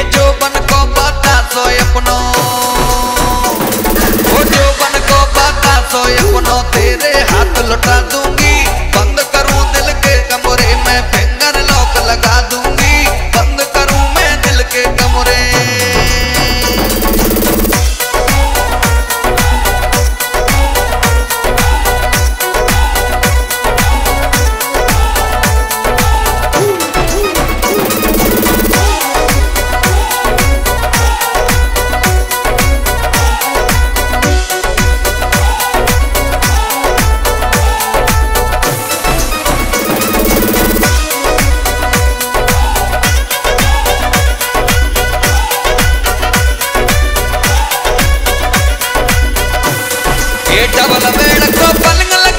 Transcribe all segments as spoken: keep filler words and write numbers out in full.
Double bed को पलंग लगाओ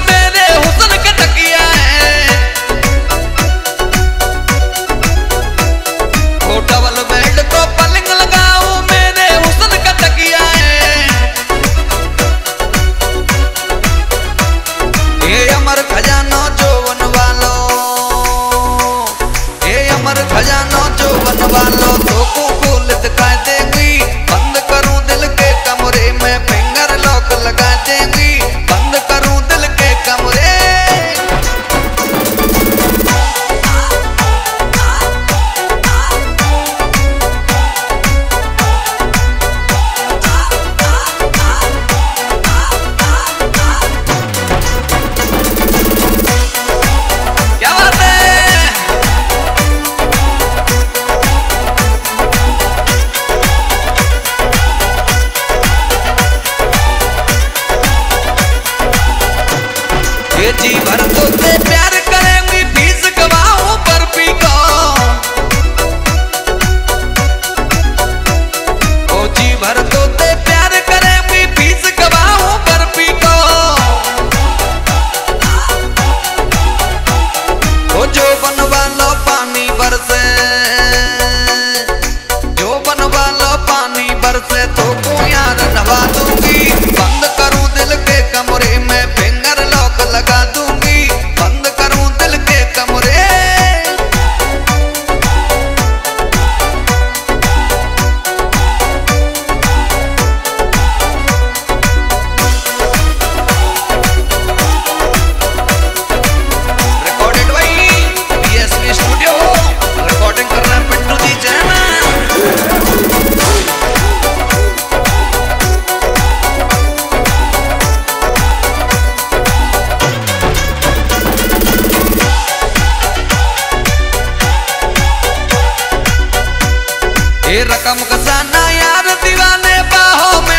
मेरे हुस्न का तकिया है। ओ डबल बेड को पलंग लगाओ मेरे हुस्न का तकिया है। ये अमर खजाना जोवन वालो, ये अमर खजाना जोवन वालो, तो को खोल दिखाई देगी, बंद करूं दिल के कमरे में फिंगर लॉक लगा देंगी, बंद करूं दिल के कमरे। जी भर तुझसे प्यार करेंगी, फीस गवाओ पर पी को। ओ जी भर तुझसे प्यार करेंगी, फीस गवाओ पर पी को। ओ जो बन वालो पानी बरसे, जो बन वालो पानी बरसे, तो को यार नवा दूंगी, बंद करूं दिल के कमरे में फिंगर लॉक लगा दूंगी, बंद करूं दिल के कमरे। रिकॉर्डेड भाई डीएसपी स्टूडियो, रिकॉर्डिंग कर रहा है पिंटू जी चैनल। रकम खजाना यार दीवाने बाहों में।